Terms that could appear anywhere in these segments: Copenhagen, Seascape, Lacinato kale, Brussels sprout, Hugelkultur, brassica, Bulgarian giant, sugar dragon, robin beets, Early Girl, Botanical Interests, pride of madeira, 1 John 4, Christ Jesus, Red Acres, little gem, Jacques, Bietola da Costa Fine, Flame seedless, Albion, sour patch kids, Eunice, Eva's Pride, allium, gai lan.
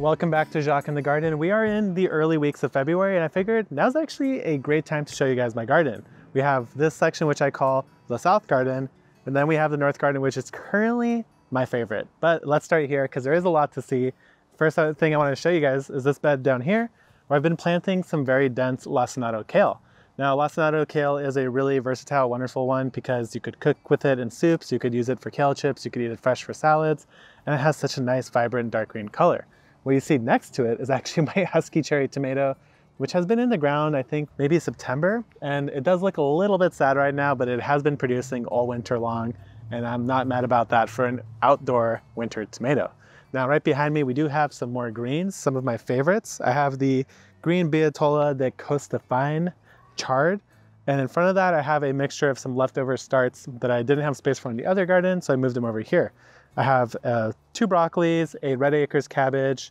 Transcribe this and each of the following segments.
Welcome back to Jacques in the Garden. We are in the early weeks of February and I figured now's actually a great time to show you guys my garden. We have this section which I call the South Garden, and then we have the North Garden, which is currently my favorite. But let's start here because there is a lot to see. First thing I want to show you guys is this bed down here where I've been planting some very dense Lacinato kale. Now, Lacinato kale is a really versatile, wonderful one because you could cook with it in soups, you could use it for kale chips, you could eat it fresh for salads, and it has such a nice, vibrant, dark green color. What you see next to it is actually my husky cherry tomato, which has been in the ground, I think, maybe September, and it does look a little bit sad right now, but it has been producing all winter long, and I'm not mad about that for an outdoor winter tomato. Now, right behind me, we do have some more greens, some of my favorites. I have the green Bietola da Costa Fine, charred, and in front of that I have a mixture of some leftover starts that I didn't have space for in the other garden, so I moved them over here. I have two broccolis, a Red Acres cabbage.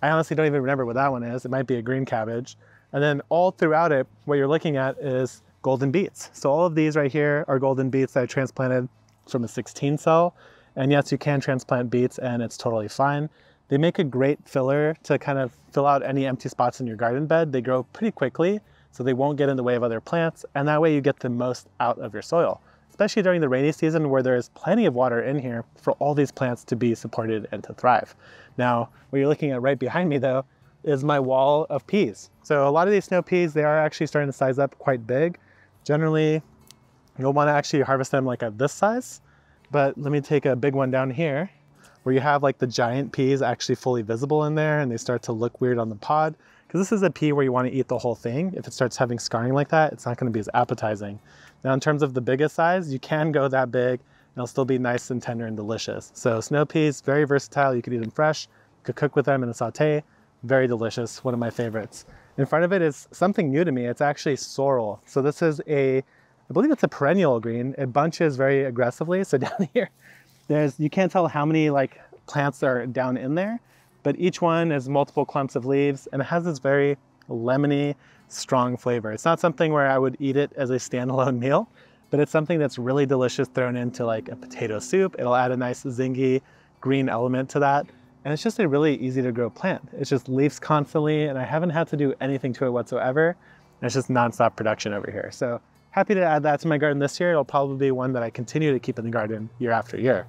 I honestly don't even remember what that one is. It might be a green cabbage. And then all throughout it, what you're looking at is golden beets. So all of these right here are golden beets that I transplanted from a 16 cell. And yes, you can transplant beets and it's totally fine. They make a great filler to kind of fill out any empty spots in your garden bed. They grow pretty quickly, so they won't get in the way of other plants, and that way you get the most out of your soil, especially during the rainy season where there is plenty of water in here for all these plants to be supported and to thrive. Now, what you're looking at right behind me though is my wall of peas. So a lot of these snow peas, they are actually starting to size up quite big. Generally, you'll want to actually harvest them like at this size, but let me take a big one down here where you have like the giant peas actually fully visible in there, and they start to look weird on the pod. Because this is a pea where you want to eat the whole thing. If it starts having scarring like that, it's not going to be as appetizing. Now, in terms of the biggest size, you can go that big and it'll still be nice and tender and delicious. So snow peas, very versatile. You could eat them fresh, you could cook with them in a saute. Very delicious, one of my favorites. In front of it is something new to me. It's actually sorrel. So this is I believe it's a perennial green. It bunches very aggressively. So down here, you can't tell how many like plants are down in there, but each one has multiple clumps of leaves and it has this very lemony, strong flavor. It's not something where I would eat it as a standalone meal, but it's something that's really delicious thrown into like a potato soup. It'll add a nice zingy green element to that. And it's just a really easy to grow plant. It's just leaves constantly and I haven't had to do anything to it whatsoever. And it's just nonstop production over here. So happy to add that to my garden this year. It'll probably be one that I continue to keep in the garden year after year.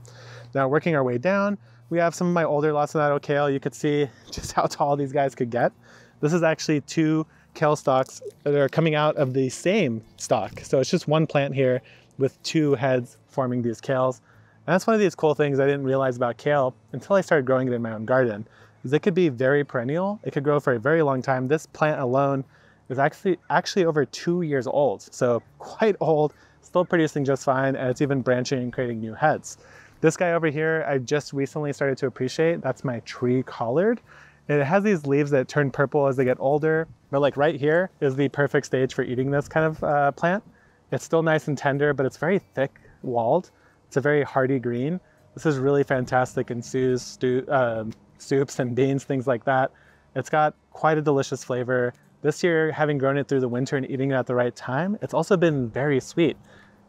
Now, working our way down, we have some of my older Lacinato kale. You could see just how tall these guys could get. This is actually two kale stalks that are coming out of the same stalk. So it's just one plant here with two heads forming these kales. And that's one of these cool things I didn't realize about kale until I started growing it in my own garden, is it could be very perennial. It could grow for a very long time. This plant alone is actually over 2 years old. So quite old, still producing just fine, and it's even branching and creating new heads. This guy over here, I just recently started to appreciate. That's my tree collard. And it has these leaves that turn purple as they get older. But like right here is the perfect stage for eating this kind of plant. It's still nice and tender, but it's very thick walled. It's a very hearty green. This is really fantastic in soups and beans, things like that. It's got quite a delicious flavor. This year, having grown it through the winter and eating it at the right time, it's also been very sweet.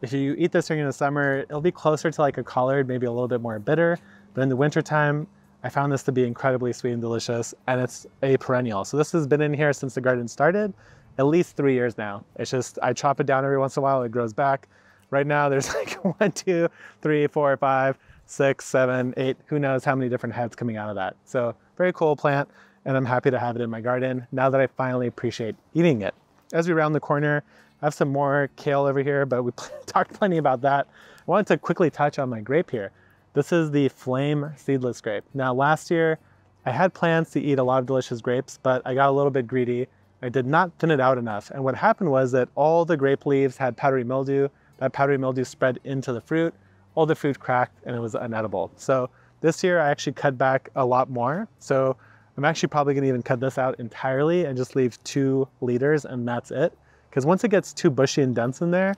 If you eat this during the summer, it'll be closer to like a collard, maybe a little bit more bitter. But in the wintertime, I found this to be incredibly sweet and delicious, and it's a perennial. So this has been in here since the garden started, at least 3 years now. It's just, I chop it down every once in a while, it grows back. Right now there's like 1, 2, 3, 4, 5, 6, 7, 8, who knows how many different heads coming out of that. So very cool plant, and I'm happy to have it in my garden now that I finally appreciate eating it. As we round the corner, I have some more kale over here, but we talked plenty about that. I wanted to quickly touch on my grape here. This is the Flame seedless grape. Now, last year, I had plans to eat a lot of delicious grapes, but I got a little bit greedy. I did not thin it out enough. And what happened was that all the grape leaves had powdery mildew. That powdery mildew spread into the fruit. All the fruit cracked and it was unedible. So this year, I actually cut back a lot more. So I'm actually probably gonna even cut this out entirely and just leave 2 liters and that's it. Because once it gets too bushy and dense in there,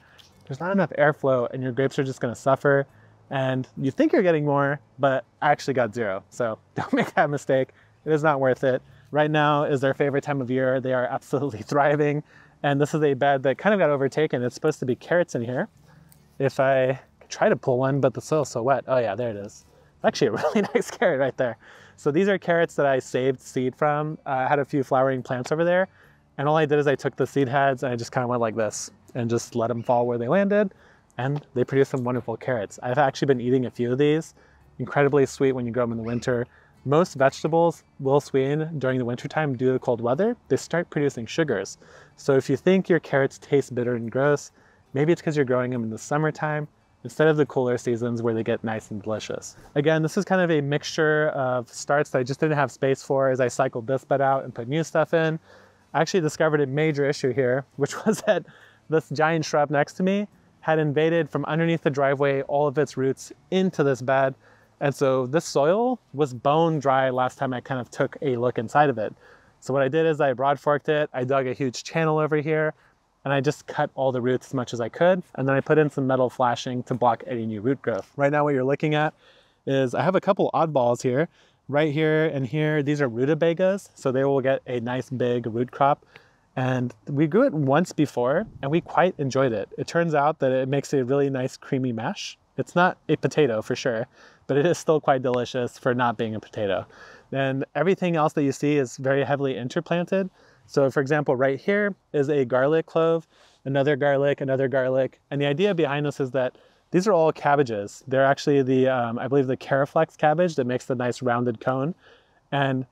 there's not enough airflow and your grapes are just gonna suffer. And you think you're getting more, but actually got zero. So don't make that mistake. It is not worth it. Right now is their favorite time of year. They are absolutely thriving. And this is a bed that kind of got overtaken. It's supposed to be carrots in here. If I try to pull one, but the soil's so wet. Oh yeah, there it is. It's actually a really nice carrot right there. So these are carrots that I saved seed from. I had a few flowering plants over there, and all I did is I took the seed heads and I just kind of went like this and just let them fall where they landed, and they produced some wonderful carrots. I've actually been eating a few of these. Incredibly sweet when you grow them in the winter. Most vegetables will sweeten during the wintertime due to the cold weather. They start producing sugars. So if you think your carrots taste bitter and gross, maybe it's because you're growing them in the summertime instead of the cooler seasons where they get nice and delicious. Again, this is kind of a mixture of starts that I just didn't have space for as I cycled this bed out and put new stuff in. I actually discovered a major issue here, which was that this giant shrub next to me had invaded from underneath the driveway all of its roots into this bed. And so this soil was bone dry last time I kind of took a look inside of it. So what I did is I broad forked it, I dug a huge channel over here, and I just cut all the roots as much as I could. And then I put in some metal flashing to block any new root growth. Right now what you're looking at is I have a couple oddballs here, right here and here. These are rutabagas, so they will get a nice big root crop. And we grew it once before and we quite enjoyed it. It turns out that it makes a really nice creamy mash. It's not a potato for sure, but it is still quite delicious for not being a potato. And everything else that you see is very heavily interplanted. So for example, right here is a garlic clove, another garlic. And the idea behind this is that these are all cabbages. They're actually the, I believe the Caraflex cabbage that makes the nice rounded cone. And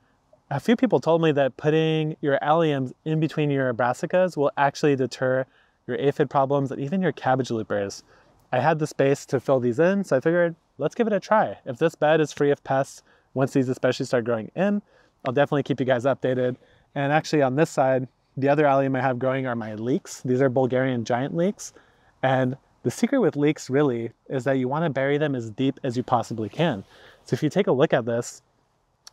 a few people told me that putting your alliums in between your brassicas will actually deter your aphid problems and even your cabbage loopers. I had the space to fill these in, so I figured, let's give it a try. If this bed is free of pests, once these especially start growing in, I'll definitely keep you guys updated. And actually on this side, the other allium I have growing are my leeks. These are Bulgarian giant leeks. And the secret with leeks really is that you wanna bury them as deep as you possibly can. So if you take a look at this,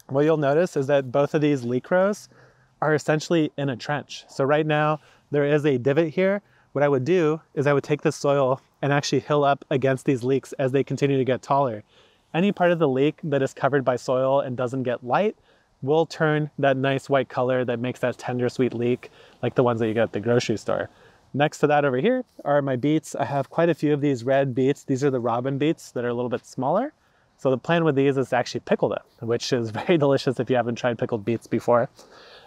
what you'll notice is that both of these leek rows are essentially in a trench. So right now there is a divot here. What I would do is I would take this soil and actually hill up against these leeks as they continue to get taller. Any part of the leek that is covered by soil and doesn't get light will turn that nice white color that makes that tender sweet leek like the ones that you get at the grocery store. Next to that over here are my beets. I have quite a few of these red beets. These are the robin beets that are a little bit smaller. So the plan with these is to actually pickle them, which is very delicious if you haven't tried pickled beets before.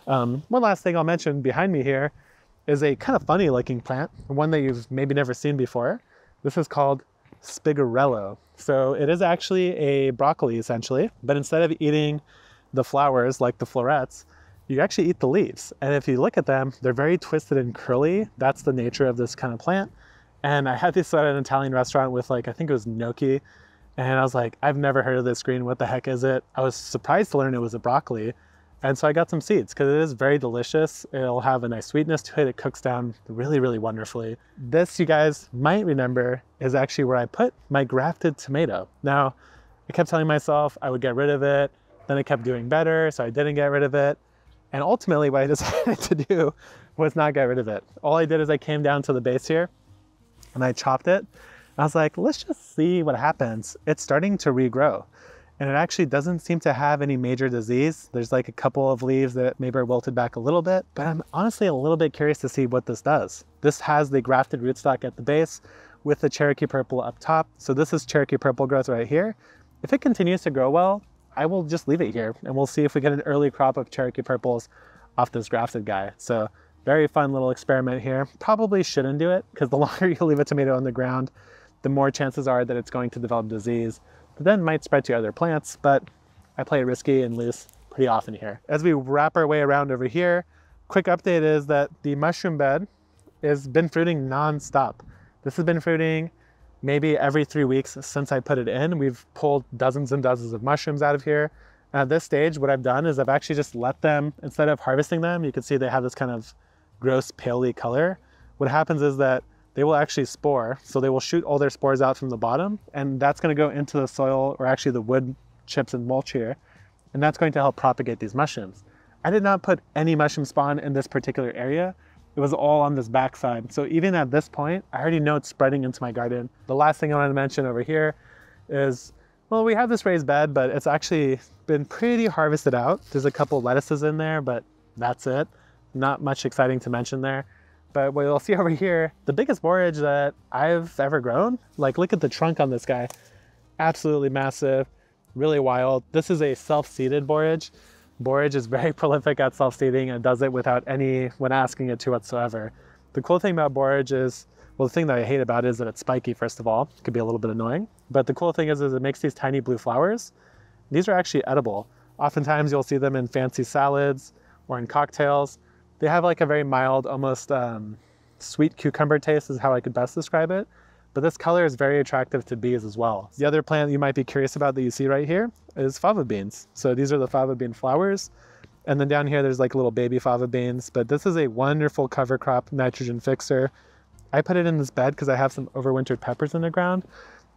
One last thing I'll mention behind me here is a kind of funny looking plant, one that you've maybe never seen before. This is called Spigarello. So it is actually a broccoli essentially, but instead of eating the flowers like the florets, you actually eat the leaves. And if you look at them, they're very twisted and curly. That's the nature of this kind of plant. And I had this at an Italian restaurant with like, I think it was gnocchi. And I was like, I've never heard of this green, what the heck is it? I was surprised to learn it was a broccoli. And so I got some seeds because it is very delicious. It'll have a nice sweetness to it. It cooks down really, really wonderfully. This, you guys might remember, is actually where I put my grafted tomato. Now, I kept telling myself I would get rid of it. Then I kept doing better, so I didn't get rid of it. And ultimately what I decided to do was not get rid of it. All I did is I came down to the base here and I chopped it. I was like, let's just see what happens. It's starting to regrow. And it actually doesn't seem to have any major disease. There's like a couple of leaves that maybe are wilted back a little bit, but I'm honestly a little bit curious to see what this does. This has the grafted rootstock at the base with the Cherokee Purple up top. So this is Cherokee Purple growth right here. If it continues to grow well, I will just leave it here and we'll see if we get an early crop of Cherokee Purples off this grafted guy. So very fun little experiment here. Probably shouldn't do it because the longer you leave a tomato on the ground, the more chances are that it's going to develop disease. But then might spread to other plants, but I play risky and loose pretty often here. As we wrap our way around over here, quick update is that the mushroom bed has been fruiting non-stop. This has been fruiting maybe every 3 weeks since I put it in. We've pulled dozens and dozens of mushrooms out of here. And at this stage, what I've done is I've actually just let them, instead of harvesting them, you can see they have this kind of gross paley color. What happens is that they will actually spore. So they will shoot all their spores out from the bottom, and that's gonna go into the soil, or actually the wood chips and mulch here. And that's going to help propagate these mushrooms. I did not put any mushroom spawn in this particular area. It was all on this backside. So even at this point, I already know it's spreading into my garden. The last thing I wanted to mention over here is, well, we have this raised bed, but it's actually been pretty harvested out. There's a couple lettuces in there, but that's it. Not much exciting to mention there. But what you'll see over here, the biggest borage that I've ever grown, like look at the trunk on this guy, absolutely massive. really wild. This is a self-seeded borage. Borage is very prolific at self-seeding and does it without anyone asking it to whatsoever. The cool thing about borage is, well, the thing that I hate about it is that it's spiky, first of all. It could be a little bit annoying. But the cool thing is it makes these tiny blue flowers. These are actually edible. Oftentimes you'll see them in fancy salads or in cocktails. They have like a very mild, almost sweet cucumber taste is how I could best describe it. But this color is very attractive to bees as well. The other plant you might be curious about that you see right here is fava beans. So these are the fava bean flowers. And then down here, there's like little baby fava beans, but this is a wonderful cover crop nitrogen fixer. I put it in this bed because I have some overwintered peppers in the ground.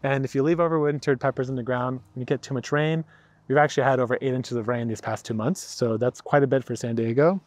And if you leave overwintered peppers in the ground and you get too much rain, we've actually had over 8 inches of rain these past 2 months. So that's quite a bit for San Diego.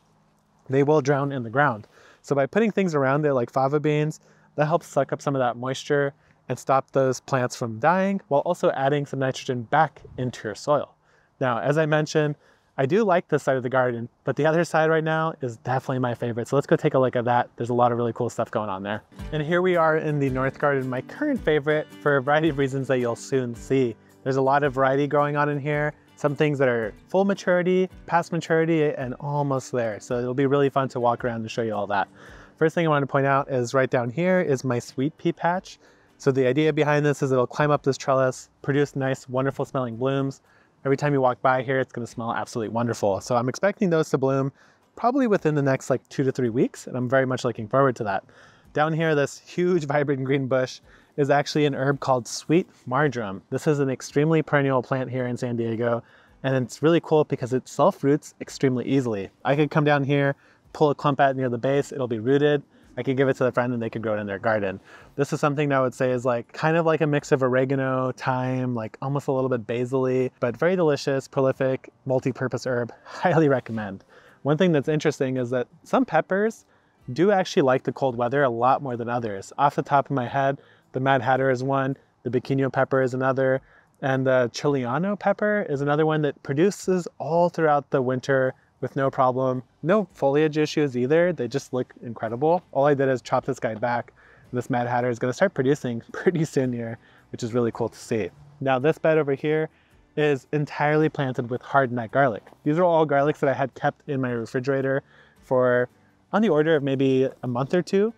They will drown in the ground. So by putting things around there like fava beans, that helps suck up some of that moisture and stop those plants from dying while also adding some nitrogen back into your soil. Now, as I mentioned, I do like this side of the garden, but the other side right now is definitely my favorite. So let's go take a look at that. There's a lot of really cool stuff going on there. And here we are in the North Garden, my current favorite, for a variety of reasons that you'll soon see. There's a lot of variety going on in here. Some things that are full maturity, past maturity, and almost there. So it'll be really fun to walk around and show you all that. First thing I want to point out is right down here is my sweet pea patch. So the idea behind this is it'll climb up this trellis, produce nice, wonderful smelling blooms. Every time you walk by here, it's going to smell absolutely wonderful. So I'm expecting those to bloom probably within the next like 2 to 3 weeks. And I'm very much looking forward to that. Down here, this huge vibrant green bush is actually an herb called sweet marjoram. This is an extremely perennial plant here in San Diego. And it's really cool because it self-roots extremely easily. I could come down here, pull a clump out near the base, it'll be rooted. I could give it to a friend and they could grow it in their garden. This is something that I would say is like kind of like a mix of oregano, thyme, like almost a little bit basil-y, but very delicious, prolific, multi-purpose herb. Highly recommend. One thing that's interesting is that some peppers do actually like the cold weather a lot more than others. Off the top of my head, the Mad Hatter is one, the Biquinho pepper is another, and the Chileano pepper is another one that produces all throughout the winter with no problem. No foliage issues either. They just look incredible. All I did is chop this guy back. This Mad Hatter is gonna start producing pretty soon here, which is really cool to see. Now this bed over here is entirely planted with hardneck garlic. These are all garlics that I had kept in my refrigerator for on the order of maybe a month or two.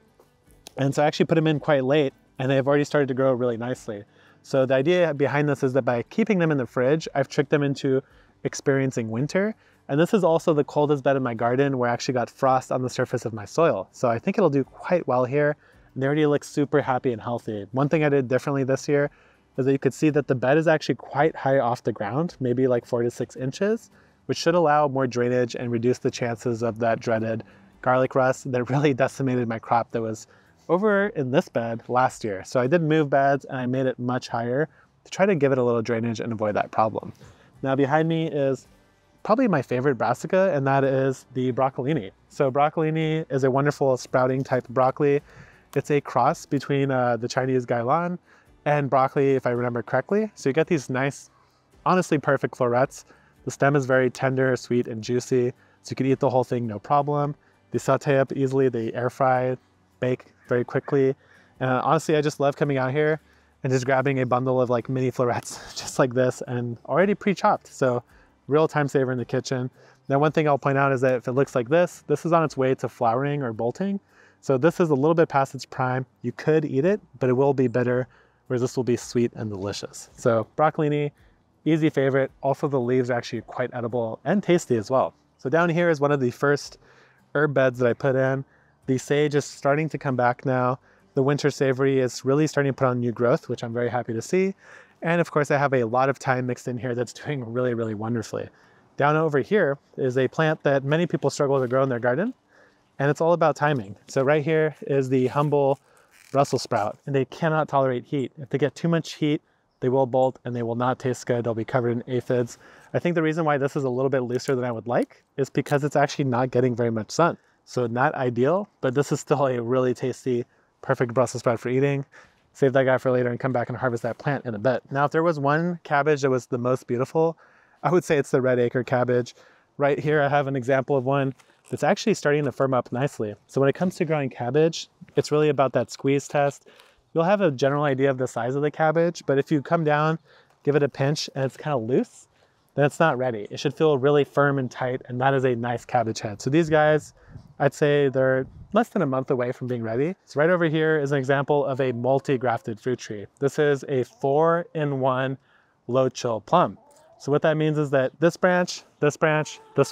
And so I actually put them in quite late and they've already started to grow really nicely. So the idea behind this is that by keeping them in the fridge, I've tricked them into experiencing winter. And this is also the coldest bed in my garden where I actually got frost on the surface of my soil. So I think it'll do quite well here. And they already look super happy and healthy. One thing I did differently this year is that you could see that the bed is actually quite high off the ground, maybe like 4 to 6 inches, which should allow more drainage and reduce the chances of that dreaded garlic rust that really decimated my crop that was over in this bed last year. So I did move beds and I made it much higher to try to give it a little drainage and avoid that problem. Now behind me is probably my favorite brassica, and that is the broccolini. So broccolini is a wonderful sprouting type of broccoli. It's a cross between the Chinese gai lan and broccoli, if I remember correctly. So you get these nice, honestly perfect florets. The stem is very tender, sweet, and juicy. So you can eat the whole thing, no problem. They saute up easily, they air fry, bake very quickly. And honestly, I just love coming out here and just grabbing a bundle of like mini florets, just like this, and already pre-chopped. So real time saver in the kitchen. Now, one thing I'll point out is that if it looks like this, this is on its way to flowering or bolting. So this is a little bit past its prime. You could eat it, but it will be bitter, whereas this will be sweet and delicious. So broccolini, easy favorite. Also the leaves are actually quite edible and tasty as well. So down here is one of the first herb beds that I put in. The sage is starting to come back now. The winter savory is really starting to put on new growth, which I'm very happy to see. And of course I have a lot of thyme mixed in here that's doing really, really wonderfully. Down over here is a plant that many people struggle to grow in their garden, and it's all about timing. So right here is the humble Brussels sprout, and they cannot tolerate heat. If they get too much heat, they will bolt and they will not taste good. They'll be covered in aphids. I think the reason why this is a little bit looser than I would like is because it's actually not getting very much sun. So not ideal, but this is still a really tasty, perfect Brussels sprout for eating. Save that guy for later and come back and harvest that plant in a bit. Now, if there was one cabbage that was the most beautiful, I would say it's the Red Acre cabbage. Right here, I have an example of one that's actually starting to firm up nicely. So when it comes to growing cabbage, it's really about that squeeze test. You'll have a general idea of the size of the cabbage, but if you come down give it a pinch and it's kind of loose, then it's not ready. It should feel really firm and tight, and that is a nice cabbage head. So these guys, I'd say they're less than a month away from being ready. So right over here is an example of a multi-grafted fruit tree. This is a 4-in-1 low chill plum. So what that means is that this branch, this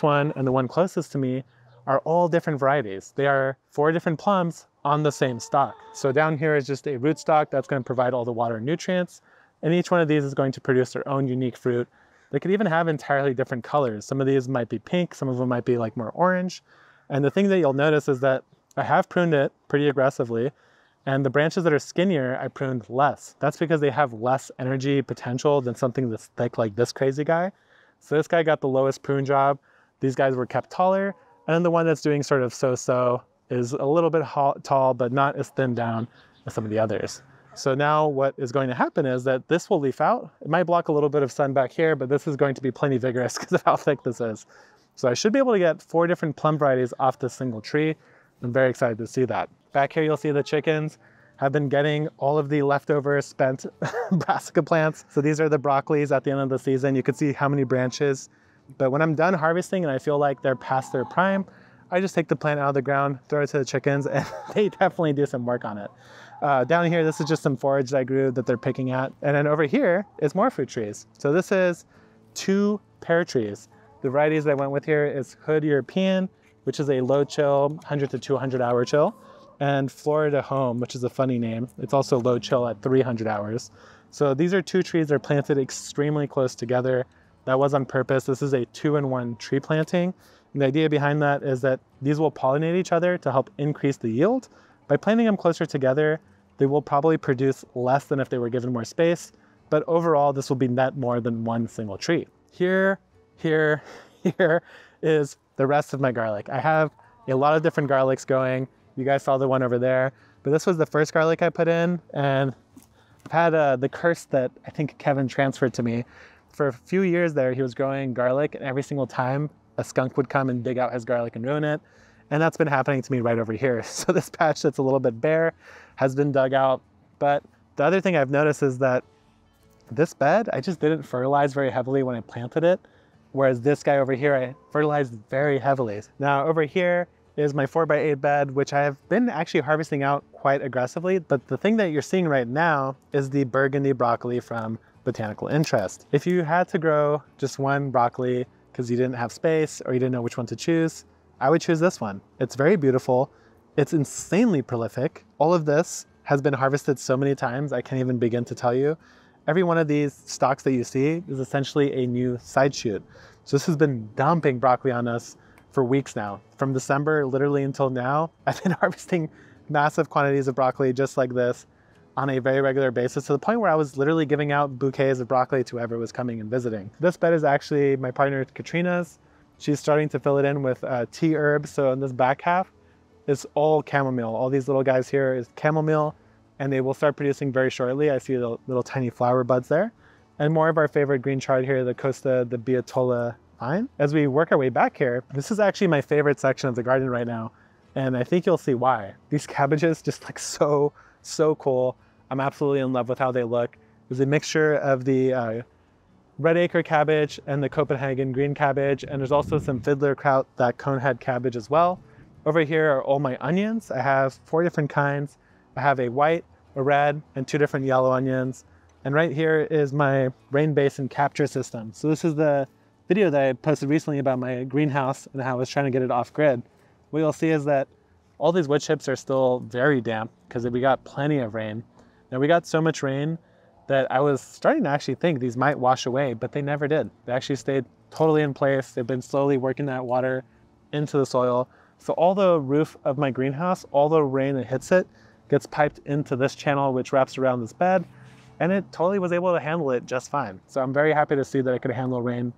one, and the one closest to me are all different varieties. They are 4 different plums on the same stalk. So down here is just a rootstock that's going to provide all the water and nutrients. And each one of these is going to produce their own unique fruit. They could even have entirely different colors. Some of these might be pink, some of them might be like more orange. And the thing that you'll notice is that I have pruned it pretty aggressively, and the branches that are skinnier, I pruned less. That's because they have less energy potential than something that's thick like this crazy guy. So this guy got the lowest prune job. These guys were kept taller. And then the one that's doing sort of so-so is a little bit tall, but not as thinned down as some of the others. So now what is going to happen is that this will leaf out. It might block a little bit of sun back here, but this is going to be plenty vigorous because of how thick this is. So I should be able to get 4 different plum varieties off this single tree. I'm very excited to see that. Back here, you'll see the chickens have been getting all of the leftover spent brassica plants. So these are the broccolis at the end of the season. You can see how many branches. But when I'm done harvesting and I feel like they're past their prime, I just take the plant out of the ground, throw it to the chickens, and they definitely do some work on it. Down here, this is just some forage that I grew that they're picking at. And then over here is more fruit trees. So this is 2 pear trees. The varieties that I went with here is Hood European, which is a low chill, 100 to 200 hour chill, and Florida Home, which is a funny name. It's also low chill at 300 hours. So these are 2 trees that are planted extremely close together. That was on purpose. This is a 2-in-1 tree planting. And the idea behind that is that these will pollinate each other to help increase the yield. By planting them closer together, they will probably produce less than if they were given more space, but overall, this will be net more than 1 single tree. Here is the rest of my garlic. I have a lot of different garlics going. You guys saw the one over there, but this was the first garlic I put in, and I've had the curse that I think Kevin transferred to me. For a few years there, he was growing garlic, and every single time a skunk would come and dig out his garlic and ruin it. And that's been happening to me right over here. So this patch that's a little bit bare has been dug out. But the other thing I've noticed is that this bed, I just didn't fertilize very heavily when I planted it. Whereas this guy over here, I fertilized very heavily. Now over here is my 4x8 bed, which I have been actually harvesting out quite aggressively. But the thing that you're seeing right now is the burgundy broccoli from Botanical Interest. If you had to grow just 1 broccoli because you didn't have space or you didn't know which one to choose, I would choose this one. It's very beautiful. It's insanely prolific. All of this has been harvested so many times, I can't even begin to tell you. Every one of these stalks that you see is essentially a new side shoot. So this has been dumping broccoli on us for weeks now. From December literally until now, I've been harvesting massive quantities of broccoli just like this on a very regular basis, to the point where I was literally giving out bouquets of broccoli to whoever was coming and visiting. This bed is actually my partner Katrina's. She's starting to fill it in with tea herbs. So in this back half, it's all chamomile. All these little guys here is chamomile, and they will start producing very shortly. I see the little tiny flower buds there. And more of our favorite green chard here, the Costa, the Bietola Fine. As we work our way back here, this is actually my favorite section of the garden right now. And I think you'll see why. These cabbages just look so cool. I'm absolutely in love with how they look. There's a mixture of the Red Acre cabbage and the Copenhagen green cabbage. And there's also some fiddler kraut, that conehead cabbage as well. Over here are all my onions. I have 4 different kinds. I have a white, a red, and 2 different yellow onions. And right here is my rain basin capture system. So this is the video that I posted recently about my greenhouse and how I was trying to get it off grid. What you'll see is that all these wood chips are still very damp because we got plenty of rain. Now we got so much rain that I was starting to actually think these might wash away, but they never did. They actually stayed totally in place. They've been slowly working that water into the soil. So all the roof of my greenhouse, all the rain that hits it, gets piped into this channel, which wraps around this bed, and it totally was able to handle it just fine. So I'm very happy to see that I could handle rain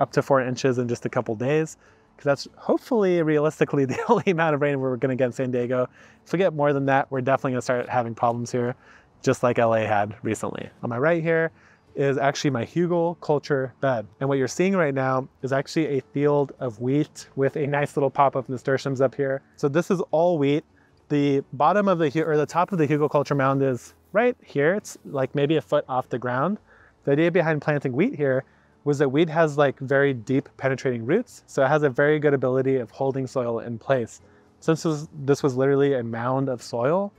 up to 4 inches in just a couple days, because that's hopefully realistically the only amount of rain we're gonna get in San Diego. If we get more than that, we're definitely gonna start having problems here, just like LA had recently. On my right here is actually my Hugelkultur bed. And what you're seeing right now is actually a field of wheat with a nice little pop of nasturtiums up here. So this is all wheat. The bottom of the, or the top of the Hugelkultur mound is right here. It's like maybe a foot off the ground. The idea behind planting wheat here was that wheat has like very deep penetrating roots, so it has a very good ability of holding soil in place. Since this was literally a mound of soil,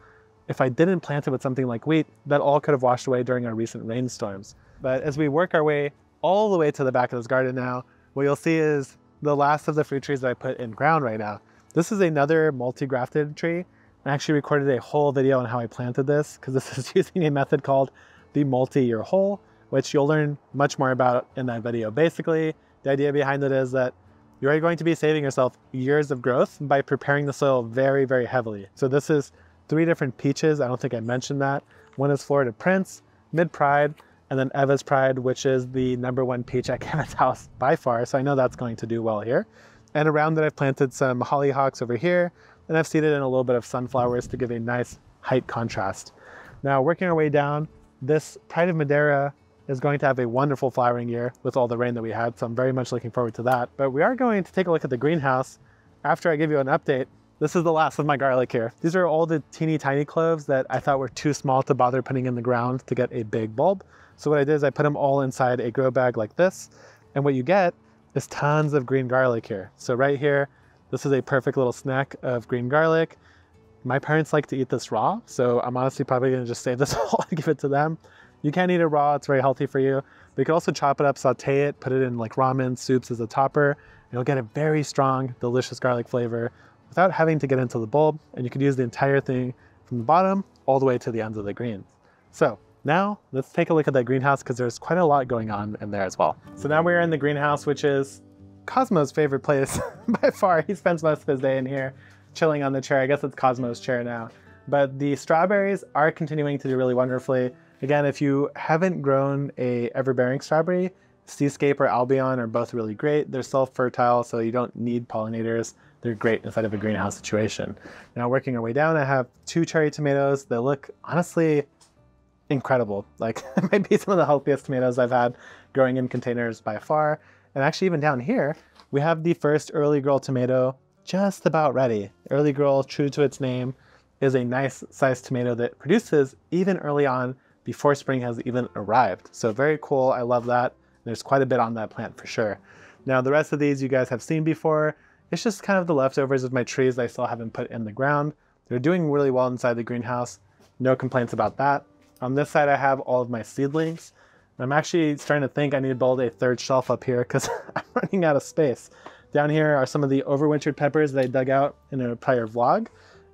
if I didn't plant it with something like wheat, that all could have washed away during our recent rainstorms. But as we work our way all the way to the back of this garden now, what you'll see is the last of the fruit trees that I put in ground right now. This is another multi-grafted tree. I actually recorded a whole video on how I planted this, because this is using a method called the multi-year hole, which you'll learn much more about in that video. Basically, the idea behind it is that you're going to be saving yourself years of growth by preparing the soil very, very heavily. So this is 3 different peaches. I don't think I mentioned that. One is Florida Prince, Mid Pride, and then Eva's Pride, which is the #1 peach at Kevin's house by far. So I know that's going to do well here. And around that I've planted some hollyhocks over here, and I've seeded in a little bit of sunflowers to give a nice height contrast. Now working our way down, this Pride of Madeira is going to have a wonderful flowering year with all the rain that we had, so I'm very much looking forward to that. But we are going to take a look at the greenhouse after I give you an update. This is the last of my garlic here. These are all the teeny tiny cloves that I thought were too small to bother putting in the ground to get a big bulb. So what I did is I put them all inside a grow bag like this, and what you get is tons of green garlic here. So right here, this is a perfect little snack of green garlic. My parents like to eat this raw, so I'm honestly probably gonna just save this all and give it to them. You can eat it raw, it's very healthy for you. But you can also chop it up, saute it, put it in like ramen, soups as a topper, and you'll get a very strong, delicious garlic flavor without having to get into the bulb. And you can use the entire thing from the bottom all the way to the ends of the greens. So now let's take a look at that greenhouse, because there's quite a lot going on in there as well. So now we're in the greenhouse, which is Cosmo's favorite place by far. He spends most of his day in here chilling on the chair. I guess it's Cosmo's chair now. But the strawberries are continuing to do really wonderfully. Again, if you haven't grown a ever-bearing strawberry, Seascape or Albion are both really great. They're self-fertile, so you don't need pollinators. They're great inside of a greenhouse situation. Now working our way down, I have 2 cherry tomatoes. They look honestly incredible. Like, it might be some of the healthiest tomatoes I've had growing in containers by far. And actually even down here, we have the first Early Girl tomato just about ready. Early Girl, true to its name, is a nice sized tomato that produces even early on before spring has even arrived. So very cool, I love that. There's quite a bit on that plant for sure. Now the rest of these you guys have seen before. It's just kind of the leftovers of my trees that I still haven't put in the ground. They're doing really well inside the greenhouse. No complaints about that. On this side I have all of my seedlings. I'm actually starting to think I need to build a 3rd shelf up here because I'm running out of space. Down here are some of the overwintered peppers that I dug out in a prior vlog.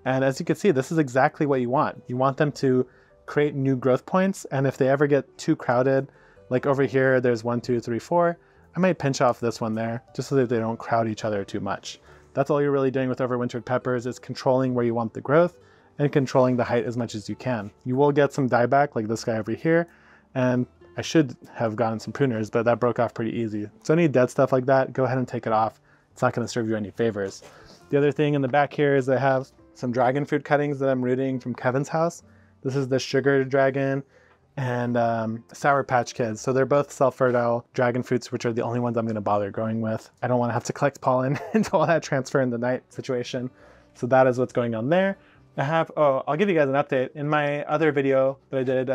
And as you can see, this is exactly what you want. You want them to create new growth points, and if they ever get too crowded, like over here there's 1, 2, 3, 4, I might pinch off this one there just so that they don't crowd each other too much. That's all you're really doing with overwintered peppers, is controlling where you want the growth and controlling the height as much as you can. You will get some dieback like this guy over here, and I should have gotten some pruners, but that broke off pretty easy. So any dead stuff like that, go ahead and take it off. It's not going to serve you any favors. The other thing in the back here is I have some dragon fruit cuttings that I'm rooting from Kevin's house. This is the sugar dragon and sour patch kids. So they're both self-fertile dragon fruits, which are the only ones I'm going to bother growing with. I don't want to have to collect pollen into all that transfer in the night situation. So that is what's going on there. I have, oh, I'll give you guys an update. In my other video that I did,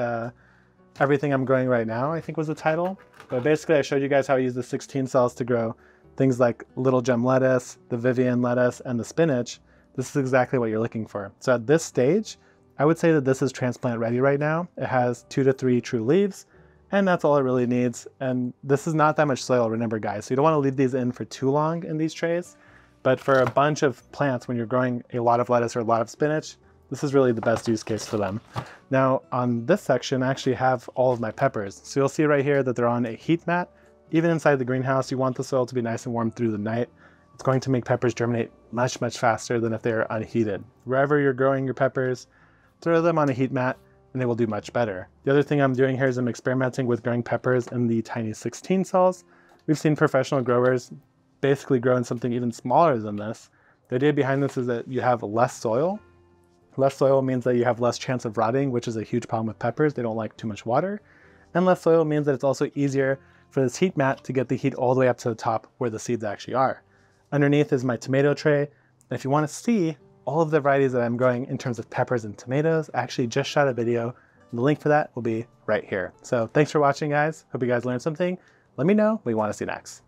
Everything I'm Growing Right Now, I think was the title. But basically I showed you guys how I use the 16 cells to grow things like little gem lettuce, the Vivian lettuce, and the spinach. This is exactly what you're looking for. So at this stage, I would say that this is transplant ready right now. It has 2 to 3 true leaves, and that's all it really needs. And this is not that much soil, remember guys. So you don't want to leave these in for too long in these trays. But for a bunch of plants, when you're growing a lot of lettuce or a lot of spinach, this is really the best use case for them. Now on this section, I actually have all of my peppers. So you'll see right here that they're on a heat mat. Even inside the greenhouse, you want the soil to be nice and warm through the night. It's going to make peppers germinate much, much faster than if they're unheated. Wherever you're growing your peppers, throw them on a heat mat and they will do much better. The other thing I'm doing here is I'm experimenting with growing peppers in the tiny 16 cells. We've seen professional growers basically grow in something even smaller than this. The idea behind this is that you have less soil. Less soil means that you have less chance of rotting, which is a huge problem with peppers. They don't like too much water. And less soil means that it's also easier for this heat mat to get the heat all the way up to the top where the seeds actually are. Underneath is my tomato tray. And if you want to see all of the varieties that I'm growing in terms of peppers and tomatoes, I actually just shot a video The link for that will be right here. So thanks for watching, guys. Hope you guys learned something. Let me know what you want to see next.